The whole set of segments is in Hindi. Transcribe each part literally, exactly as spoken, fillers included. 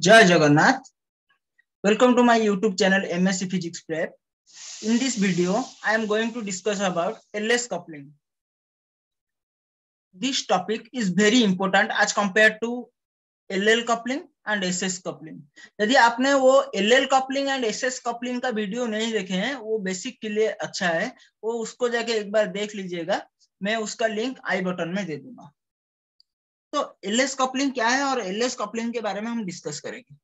Jai Jagannath. Welcome to my YouTube channel M S Physics Prep. In this video, I am going to discuss about L S coupling. This topic is very important as compared to L L coupling and S S coupling. यदि आपने वो L L coupling and S S coupling का वीडियो नहीं देखे हैं, वो बेसिक के लिए अच्छा है, वो उसको जाके एक बार देख लीजिएगा। मैं उसका लिंक आई बटन में दे दूंगा। तो L S coupling क्या है और L S coupling के बारे में हम डिस्कस करेंगे।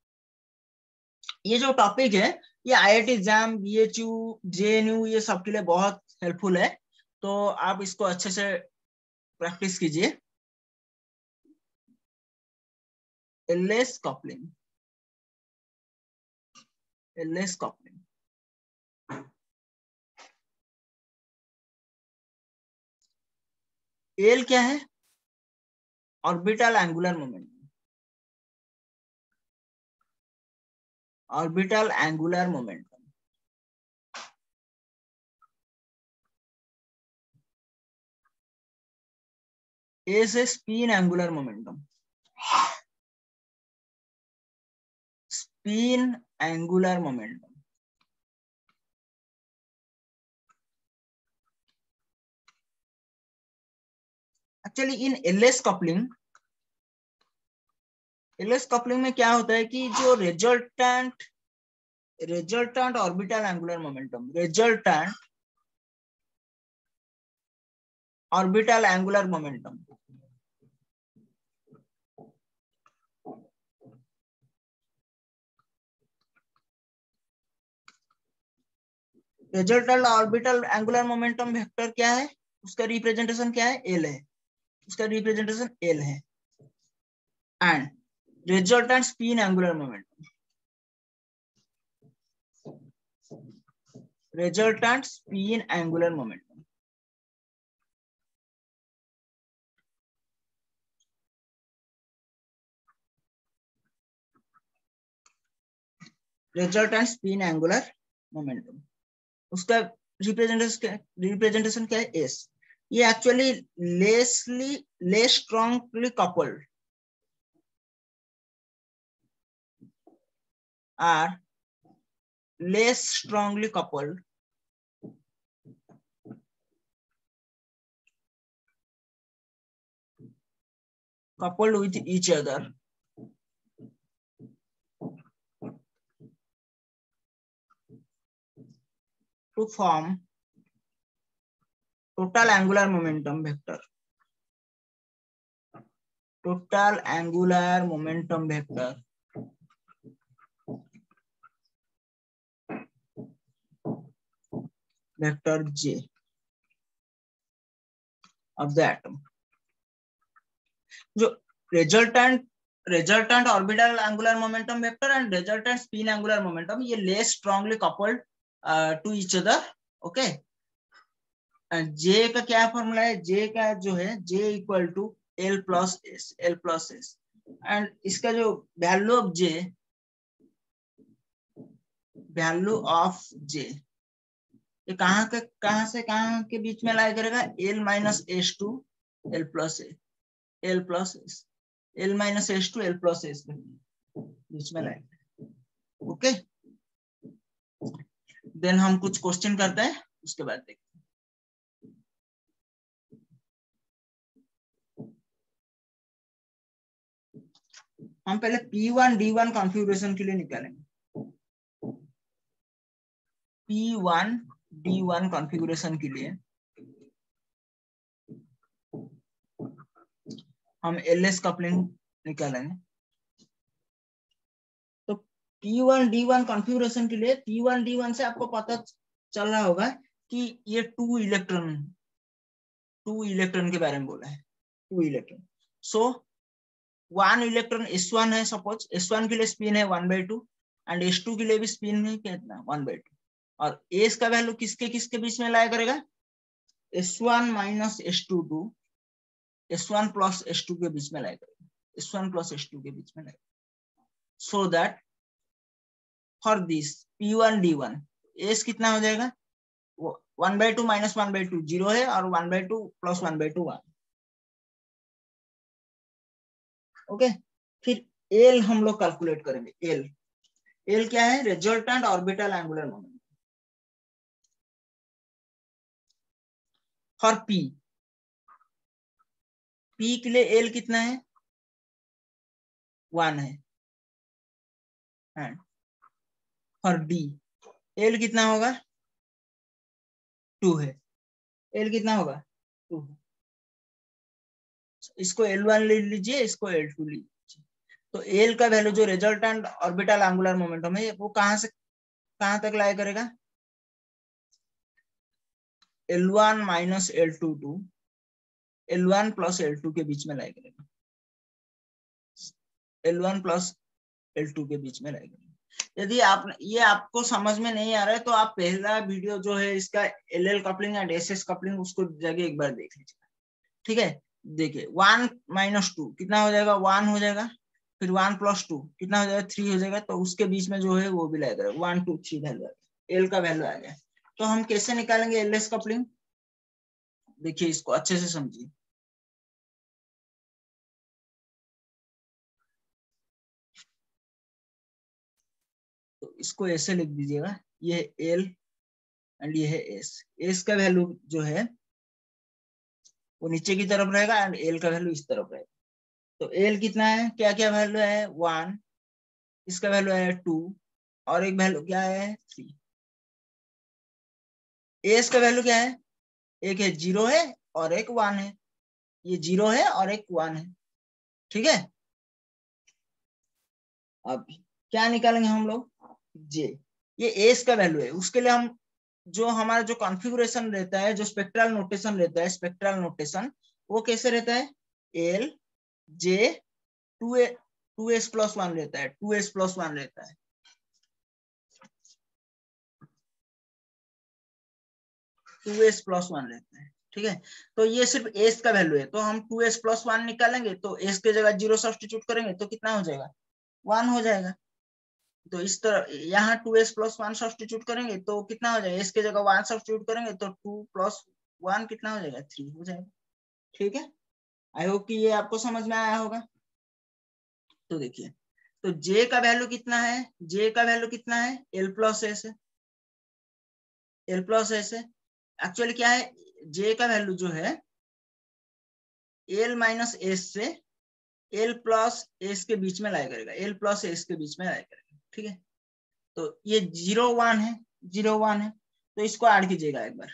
ये जो टॉपिक है ये I I T JAM, B H U, J N U ये सब के लिए बहुत हेल्पफुल है, तो आप इसको अच्छे से प्रैक्टिस कीजिए। L S coupling, L S coupling। L क्या है? Orbital angular moment, orbital angular moment. S है spin angular momentum, spin angular momentum. Actually in LS coupling, LS coupling में क्या होता है कि जो resultant resultant orbital angular momentum, resultant orbital angular momentum, resultant orbital angular momentum vector क्या है, उसका रिप्रेजेंटेशन क्या है? एल है, उसका रिप्रेजेंटेशन एल है। And resultant spin angular momentum, resultant spin angular momentum. Resultant spin angular momentum उसका रिप्रेजेंटेशन रिप्रेजेंटेशन क्या है? एस। ये actually less less strongly coupled are less strongly coupled with each other to form total angular momentum vector. total angular momentum vector vector J of the atom. जो resultant resultant orbital angular momentum vector and resultant spin angular momentum ये less strongly coupled to each other. Okay, J का क्या फॉर्मूला है? जे का जो है J equal to L plus S, L plus S. And इसका जो value of J, value of J ये कहाँ के कहाँ से कहाँ के बीच में लाया करेगा? L minus S to L plus S, L plus S, L minus S to L plus S बीच में लाएगा। ओके, देन हम कुछ क्वेश्चन करते हैं, उसके बाद देखते हैं। हम पहले P one D one configuration के लिए निकालेंगे, P one D one configuration के लिए हम L S कपलिंग निकालेंगे। P one D one configuration के लिए P वन D वन से आपको पता चल रहा होगा कि ये टू इलेक्ट्रॉन टू इलेक्ट्रॉन के बारे में बोला है, two electron. So one electron S one है, सपोज S वन के लिए स्पिन है one by two and S two के लिए भी स्पिन है कितना वन बाई टू। और S का वैल्यू किसके किसके बीच में लाया करेगा? S one minus S two to S one plus S two के बीच में लाया करेगा, S one plus S two के बीच में लाएगा। So that For this P one D one S कितना हो जाएगा? One by two minus one by two zero है और one by two plus one by two one. Okay, फिर एल हम लोग कैलकुलेट करेंगे। एल एल क्या है? Resultant orbital angular moment. और पी पी के लिए एल कितना है? वन है। एंड और डी एल कितना होगा? टू है। एल कितना होगा? टू है। इसको एल वन ले लीजिए, इसको एल टू लीजिए। तो एल का वैल्यू जो रिजल्टेंट ऑर्बिटल एंगुलर मोमेंटम है वो कहां से कहां तक लाई करेगा? L one minus L two to L one plus L two के बीच में लाई करेगा। L one plus L two के बीच में लाई करेगा। यदि आप ये आपको समझ में नहीं आ रहा है तो आप पहला वीडियो जो है इसका L L coupling and S S coupling उसको जगह एक बार देख लीजिएगा। ठीक है, देखिए वन माइनस टू कितना हो जाएगा? वन हो जाएगा। फिर वन प्लस टू कितना हो जाएगा? थ्री हो जाएगा। तो उसके बीच में जो है वो भी लाएगा one two three value. L का वैल्यू आ गया। तो हम कैसे निकालेंगे एल एस कपलिंग? देखिए इसको अच्छे से समझिए। तो इसको ऐसे लिख दीजिएगा, ये एल एंड ये है एस। एस का वैल्यू जो है वो नीचे की तरफ रहेगा एंड एल का वैल्यू इस तरफ रहेगा। तो एल कितना है? क्या क्या वैल्यू है? वन, इसका वैल्यू है टू और एक वैल्यू क्या है? थ्री। एस का वैल्यू क्या है? एक है जीरो है और एक वन है। ये जीरो है और एक वन है। ठीक है, अब क्या निकालेंगे हम लोग? जे, ये एस का वैल्यू है। उसके लिए हम जो हमारा जो कॉन्फ़िगरेशन रहता है, जो स्पेक्ट्रल नोटेशन रहता है, स्पेक्ट्रल नोटेशन वो कैसे रहता है? L J two A two S plus one रहता है। टू एस प्लस वन रहता है। टू एस प्लस वन रहता है। ठीक है, तो ये सिर्फ एस का वैल्यू है। तो हम टू एस प्लस वन निकालेंगे तो एस के जगह जीरो सब्स्टिट्यूट करेंगे तो कितना हो जाएगा? वन हो जाएगा। तो इस तरह यहाँ two S plus one substitute करेंगे तो कितना हो जाएगा? एस के जगह वन सब्स्टिट्यूट करेंगे तो टू प्लस वन कितना हो जाएगा? थ्री हो जाएगा। ठीक है, आई होप कि ये आपको समझ में आया होगा। तो देखिए, तो जे का वैल्यू कितना है? जे का वैल्यू कितना है? एल प्लस एस है। एल प्लस एस है। एक्चुअली क्या है, जे का वैल्यू जो है एल माइनस एस से एल प्लस एस के बीच में लाया करेगा। एल प्लस एस के बीच में लाया करेगा। ठीक है, तो ये जीरो वन है, जीरो वन है। तो इसको ऐड कीजिएगा एक बार।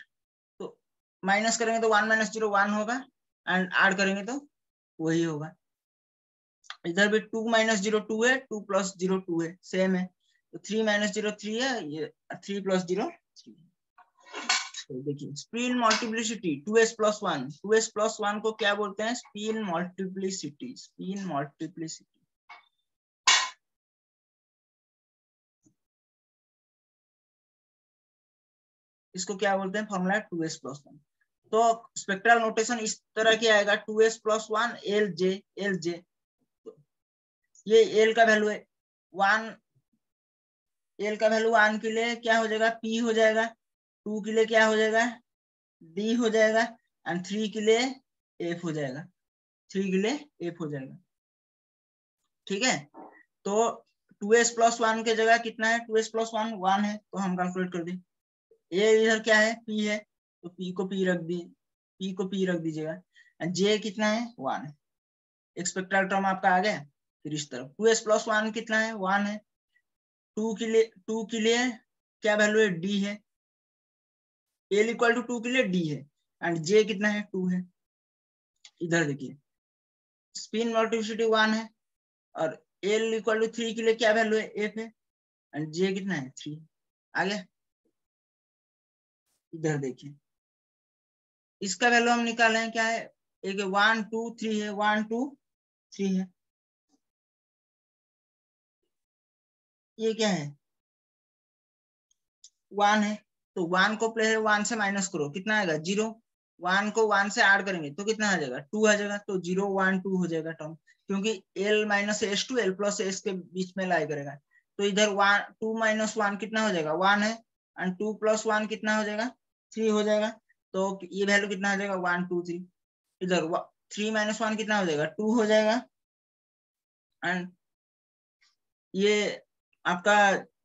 तो माइनस करेंगे तो वन माइनस जीरो वन होगा एंड ऐड करेंगे तो वही होगा। इधर भी टू माइनस जीरो टू है, टू प्लस जीरो टू है, सेम है। तो थ्री माइनस जीरो थ्री है, ये थ्री प्लस जीरो थ्री। तो देखिए spin multiplicity two S plus one, two S plus one को क्या बोलते हैं? Spin multiplicity. Spin multiplicity. इसको क्या बोलते हैं? Formula two S plus one. तो स्पेक्ट्रल नोटेशन इस तरह की आएगा, two S plus one L J L J. ये एल का वैल्यू है वन, एल का वैल्यू वन के लिए क्या हो जाएगा? पी हो जाएगा। टू के लिए क्या हो जाएगा? डी हो जाएगा। एंड थ्री के लिए एफ हो जाएगा। थ्री के लिए एफ हो जाएगा। ठीक है, तो टू एस प्लस वन के जगह कितना है? Two S plus one one है। तो हम कैलकुलेट कर दें। ए इधर क्या है? पी है। तो पी को पी रख दी, पी को पी रख दीजिएगा। एंड जे कितना है? वन है। एक स्पेक्ट्रल टर्म आपका आ गया। फिर इस तरफ टू एस प्लस वन कितना है? वन है। टू के लिए टू के लिए क्या वैल्यू है? डी है। एल इक्वल टू टू के लिए डी है। एंड जे कितना है? टू है। इधर देखिए स्पिन मल्टीप्लिसिटी वन है। और एल इक्वल टू थ्री के लिए क्या वैल्यू है? एफ है। एंड जे कितना है? थ्री आ गया। इधर देखिए इसका वैल्यू हम निकाल रहे हैं। क्या है? एक वन टू थ्री है, वन टू थ्री है। ये क्या है? वन है। तो वन को प्ले वन से माइनस करो कितना आएगा? जीरो। वन को वन से ऐड करेंगे तो कितना आ जाएगा? टू आ जाएगा। तो जीरो वन टू हो जाएगा टर्म, क्योंकि L minus S to L plus S के बीच में लाया करेगा। तो इधर वन टू माइनस वन कितना हो जाएगा? वन है। एंड टू प्लस वन कितना हो जाएगा? थ्री हो जाएगा। तो ये वैल्यू कितना हो जाएगा? One two three. इधर थ्री माइनस वन कितना हो जाएगा? टू हो जाएगा। एंड ये आपका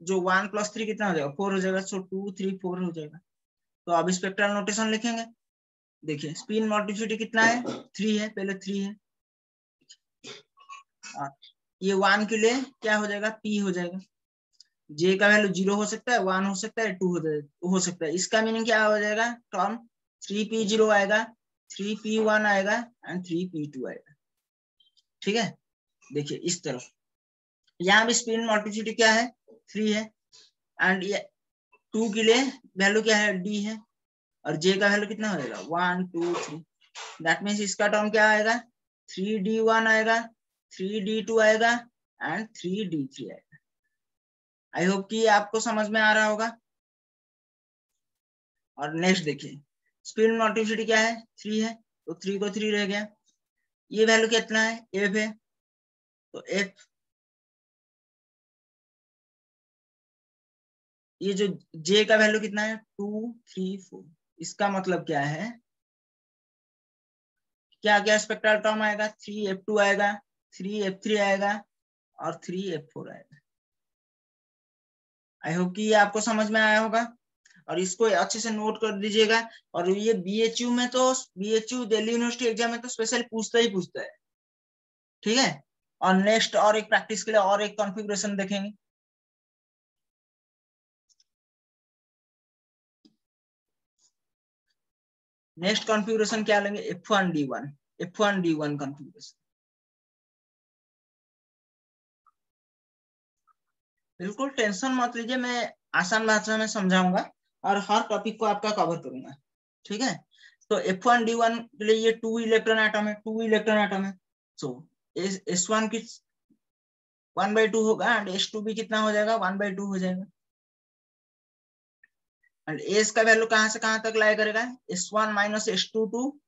जो वन प्लस थ्री कितना हो जाएगा, फोर हो जाएगा, सो टू थ्री फोर हो जाएगा। तो अब स्पेक्ट्रल नोटेशन लिखेंगे। देखिए स्पिन मल्टीप्लिसिटी कितना है, थ्री है, पहले थ्री है, ये वन के लिए क्या हो जाएगा, पी हो जाएगा। जे का वैल्यू जीरो हो सकता है, वन हो सकता है, टू हो, हो सकता है। इसका मीनिंग क्या हो जाएगा, टर्म थ्री पी जीरो आएगा, थ्री पी वन आएगा एंड थ्री पी टू आएगा। ठीक है, देखिए इस तरफ यहाँ भी स्पिन मल्टीप्लिसिटी क्या है, थ्री है, एंड ये टू के लिए वैल्यू क्या है, डी है, और जे का वैल्यू कितना हो जाएगा, one two three. That means इसका टर्म क्या आएगा, थ्री डी वन आएगा, थ्री डी टू आएगा एंड थ्री डी थ्री आएगा। आई होप कि आपको समझ में आ रहा होगा। और नेक्स्ट देखिए स्पिन मल्टीप्लिसिटी क्या है, थ्री है, तो थ्री को थ्री रह गया, ये वैल्यू कितना है, एफ है, तो एफ ये जो जे का वैल्यू कितना है, टू थ्री फोर। इसका मतलब क्या है, क्या क्या स्पेक्ट्रल टर्म आएगा, थ्री एफ टू आएगा, थ्री एफ थ्री आएगा और थ्री एफ फोर आएगा। आई होप कि ये आपको समझ में आया होगा और इसको अच्छे से नोट कर दीजिएगा। और ये बीएचयू में तो बीएचयू दिल्ली यूनिवर्सिटी एग्जाम में तो स्पेशल पूछता ही पूछता है। ठीक है, और नेक्स्ट और एक प्रैक्टिस के लिए और एक कॉन्फ़िगरेशन देखेंगे। नेक्स्ट कॉन्फ़िगरेशन क्या लेंगे, F one D one, F one D one configuration. बिल्कुल टेंशन मत लीजिए, मैं आसान भाषा में समझाऊंगा और हर टॉपिक को आपका कवर करूंगा। ठीक है, तो एफ वन डी वन के लिए ये टू इलेक्ट्रॉन एटम है, टू इलेक्ट्रॉन एटम है, सो एस वन की वन बाई टू होगा एंड एस टू भी कितना हो जाएगा, वन बाई टू हो जाएगा। एंड एस का वैल्यू कहाँ से कहाँ तक लाया करेगा, S one minus S two to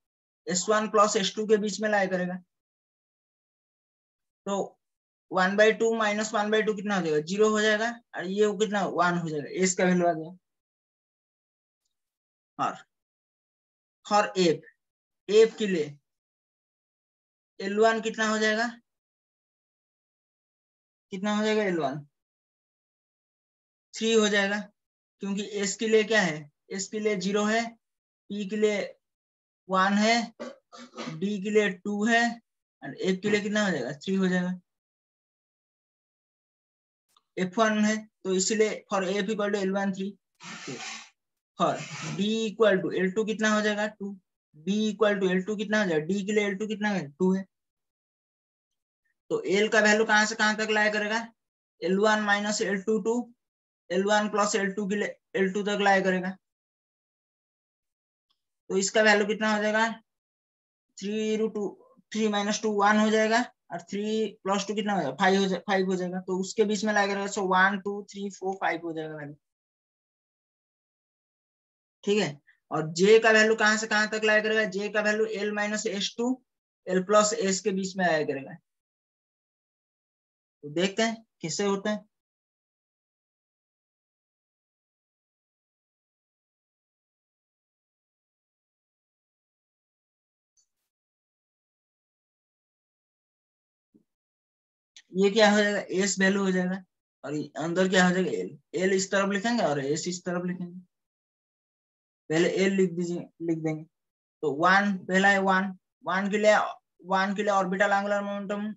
S one plus S two के बीच में लाया करेगा। तो one by two minus one by two कितना हो जाएगा, जीरो हो जाएगा, और ये कितना वन हो जाएगा, एस का वैल्यू आ गया। और और एफ एफ के लिए एल वन कितना हो जाएगा, कितना हो जाएगा, एल वन थ्री हो जाएगा, क्योंकि एस के लिए क्या है, एस के लिए जीरो है, पी के लिए वन है, डी के लिए टू है, और एफ के लिए कितना हो जाएगा, थ्री हो जाएगा। एफ वन है तो इसलिए for F equal to L one three, for D equal to L two कितना हो जाएगा, two, D equal to L two कितना हो जाएगा, डी के लिए एल टू कितना है, टू है। तो एल का वैल्यू कहाँ से कहाँ तक लाया करेगा, L one minus L two to L one plus L two के लिए एल टू तक लाया करेगा। तो इसका वैल्यू कितना हो जाएगा, थ्री रू two three minus two one हो जाएगा, और थ्री प्लस टू कितना हो जाएगा, फाइव हो जाएगा, फाइव हो जाएगा। तो उसके बीच में लगेगा, so one two three four five हो जाएगा वैल्यू। ठीक है, और जे का वैल्यू कहाँ से कहाँ तक लाया करेगा, जे का value L minus S to L plus S के बीच में आया करेगा। तो देखते हैं किससे होते हैं। ये क्या हो जाएगा, एस वैल्यू हो जाएगा, और अंदर क्या हो जाएगा, एल। एल इस तरफ लिखेंगे और एस इस तरफ लिखेंगे, पहले एल लिख दीजिए, लिख देंगे। तो वन पहला है, वन वन के लिए वन के लिए orbital angular momentum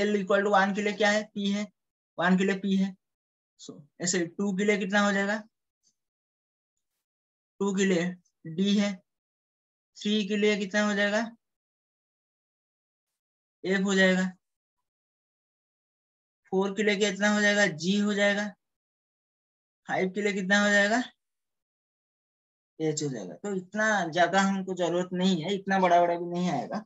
L equal to one के लिए क्या है, पी है, वन के लिए पी है। सो ऐसे टू के लिए कितना हो जाएगा, टू के लिए डी है, थ्री के लिए कितना हो जाएगा, एफ हो जाएगा, फोर के लिए कितना हो जाएगा, जी हो जाएगा, फाइव के लिए कितना हो जाएगा, एच हो जाएगा। तो इतना ज्यादा हमको जरूरत नहीं है, इतना बड़ा बड़ा भी नहीं आएगा।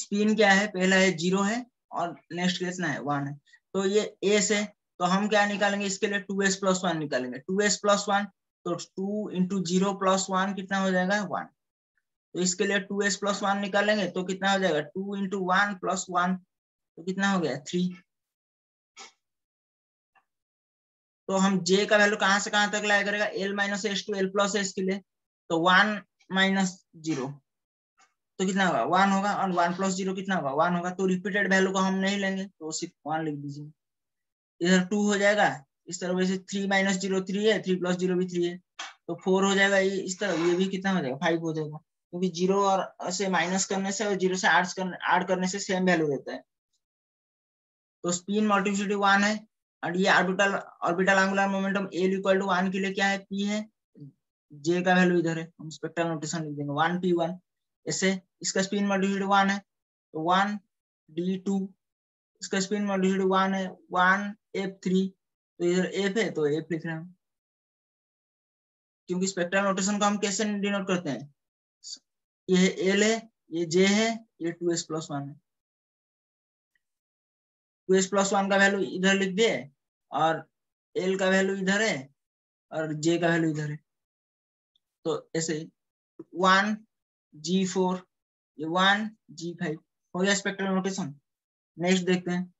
स्पिन क्या है, पहला है जीरो है और नेक्स्ट कितना है, वन है। तो ये एस है, तो हम क्या निकालेंगे इसके लिए, टू एस प्लस वन निकालेंगे, टू एस प्लस वन, तो two into zero plus one कितना हो जाएगा, वन। तो इसके लिए टू एस प्लस वन निकालेंगे तो कितना हो जाएगा, two into one plus one, तो कितना हो गया, थ्री। तो हम जे का वैल्यू कहां से कहां तक लाया करेगा, L minus S to L plus S के लिए, तो वन माइनस जीरो तो कितना होगा, वन होगा, और वन प्लस जीरो कितना होगा, वन होगा। तो रिपीटेड वैल्यू को हम नहीं लेंगे, तो सिर्फ वन लिख दीजिए। इधर टू हो जाएगा, इस तरफ वैसे थ्री माइनस जीरो थ्री है, थ्री प्लस जीरो भी थ्री है, तो फोर हो जाएगा ये इस तरफ, ये भी कितना हो जाएगा फाइव हो जाएगा, क्योंकि जीरो और से माइनस करने से और जीरो से आठ करने आठ करने से सेम वैल्यू देता है। तो स्पिन मल्टीप्लिसिटी वन है और ये orbital orbital angular momentum L equal to one के लिए क्या है पी है, जे का वैल्यू इधर है, हम स्पेक्ट्रल नोटेशन लिख देंगे वन पी वन। ऐसे इसका स्पिन मल्टीप्लिसिटी वन है तो वन डी टू, इसका स्पिन मल्टीप्लिसिटी वन है वन एफ थ्री, तो इधर एफ है तो एफ लिख रहे हैं, क्योंकि स्पेक्ट्रल नोटेशन को हम कैसे डिनोट करते हैं, ये एल है, ये जे है, ये टू एस प्लस वन है, टू एस प्लस वन का वैल्यू इधर लिख दिए और एल का वैल्यू इधर है और जे का वैल्यू इधर है। तो ऐसे वन जी फोर ये वन जी फाइव हो गया स्पेक्ट्रल नोटेशन। नेक्स्ट देखते हैं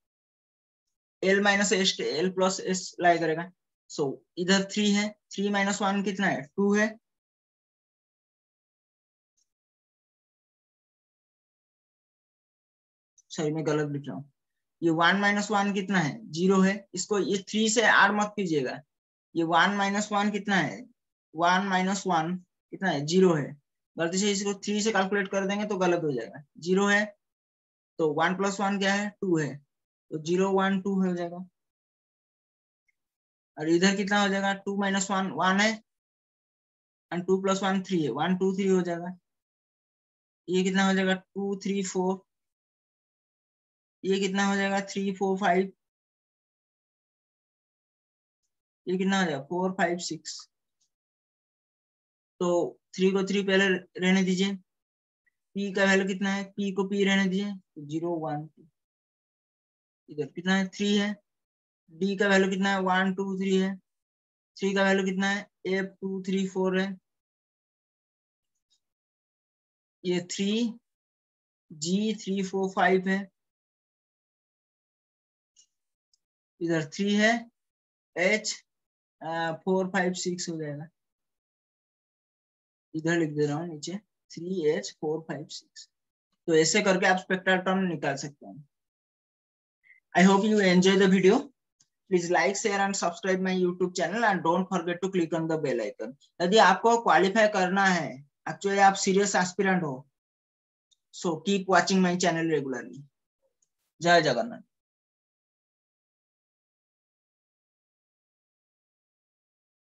L minus S L plus S लाई करेगा, सो so, इधर थ्री है, थ्री माइनस वन कितना है टू है, सॉरी मैं गलत लिख रहा हूँ, ये वन माइनस वन कितना है जीरो है, इसको ये थ्री से आर मत कीजिएगा, ये वन माइनस वन कितना है वन माइनस वन कितना है जीरो है, गलती से इसको थ्री से कैलकुलेट कर देंगे तो गलत हो जाएगा, जीरो है तो वन प्लस वन क्या है टू है, तो जीरो वन टू हो जाएगा। और इधर कितना हो जाएगा टू माइनस वन वन है और टू प्लस वन थ्री है, वन टू थ्री हो जाएगा, ये कितना हो जाएगा टू थ्री फोर, ये कितना हो जाएगा थ्री फोर फाइव, ये कितना हो जाएगा फोर फाइव सिक्स। तो थ्री को थ्री पहले रहने दीजिए, पी का वैल्यू कितना है पी को पी रहने दीजिए तो जीरो वन टू, इधर कितना है थ्री है, डी का वैल्यू कितना है वन टू थ्री है, थ्री का वैल्यू कितना है एफ टू थ्री फोर है, ये three G three four five है, इधर थ्री है एच फोर फाइव सिक्स हो जाएगा, इधर लिख दे रहा हूँ नीचे three H four five six. तो ऐसे करके आप स्पेक्ट्रल टर्म निकाल सकते हैं। I hope you enjoy the video. Please like, share and subscribe my YouTube channel and don't forget to click on the bell icon. यदि आपको क्वालिफाई करना है, एक्चुअली आप सीरियस एस्पिरेंट हो, so keep watching my channel regularly. जय जगन्नाथ।